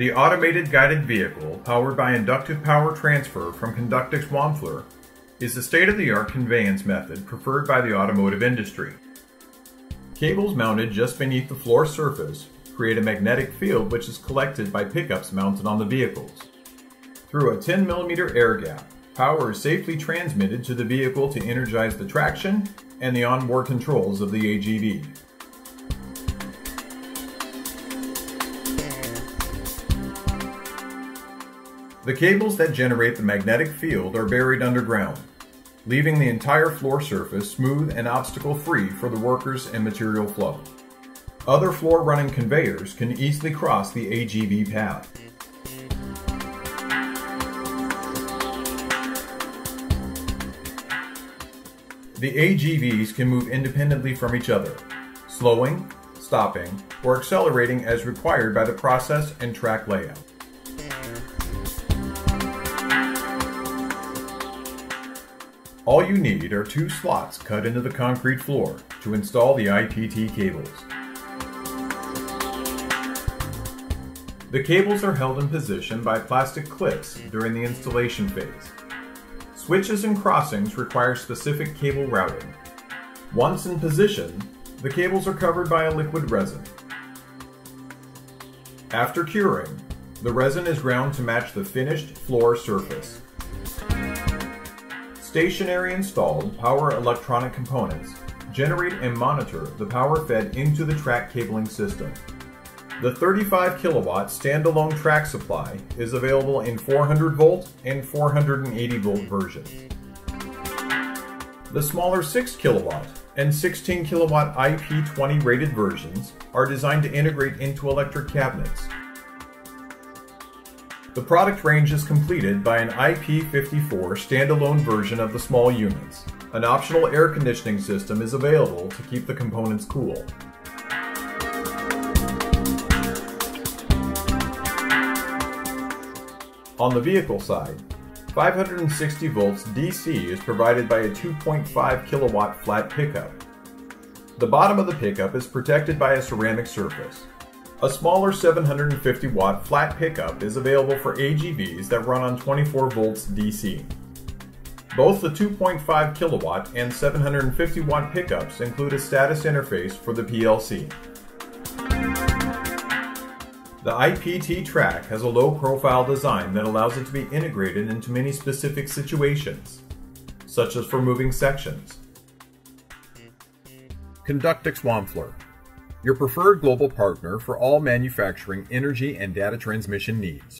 The Automated Guided Vehicle, powered by Inductive Power Transfer from Conductix-Wampfler, is the state-of-the-art conveyance method preferred by the automotive industry. Cables mounted just beneath the floor surface create a magnetic field which is collected by pickups mounted on the vehicles. Through a 10 mm air gap, power is safely transmitted to the vehicle to energize the traction and the onboard controls of the AGV. The cables that generate the magnetic field are buried underground, leaving the entire floor surface smooth and obstacle-free for the workers and material flow. Other floor-running conveyors can easily cross the AGV path. The AGVs can move independently from each other, slowing, stopping, or accelerating as required by the process and track layout. All you need are two slots cut into the concrete floor to install the IPT cables. The cables are held in position by plastic clips during the installation phase. Switches and crossings require specific cable routing. Once in position, the cables are covered by a liquid resin. After curing, the resin is ground to match the finished floor surface. Stationary installed power electronic components generate and monitor the power fed into the track cabling system. The 35 kilowatt standalone track supply is available in 400 volt and 480 volt versions. The smaller 6 kilowatt and 16 kilowatt IP20 rated versions are designed to integrate into electric cabinets. The product range is completed by an IP54 standalone version of the small units. An optional air conditioning system is available to keep the components cool. On the vehicle side, 560 volts DC is provided by a 2.5 kilowatt flat pickup. The bottom of the pickup is protected by a ceramic surface. A smaller 750 watt flat pickup is available for AGVs that run on 24 volts DC. Both the 2.5 kilowatt and 750 watt pickups include a status interface for the PLC. The IPT track has a low profile design that allows it to be integrated into many specific situations, such as for moving sections. Conductix-Wampfler, your preferred global partner for all manufacturing, energy, and data transmission needs.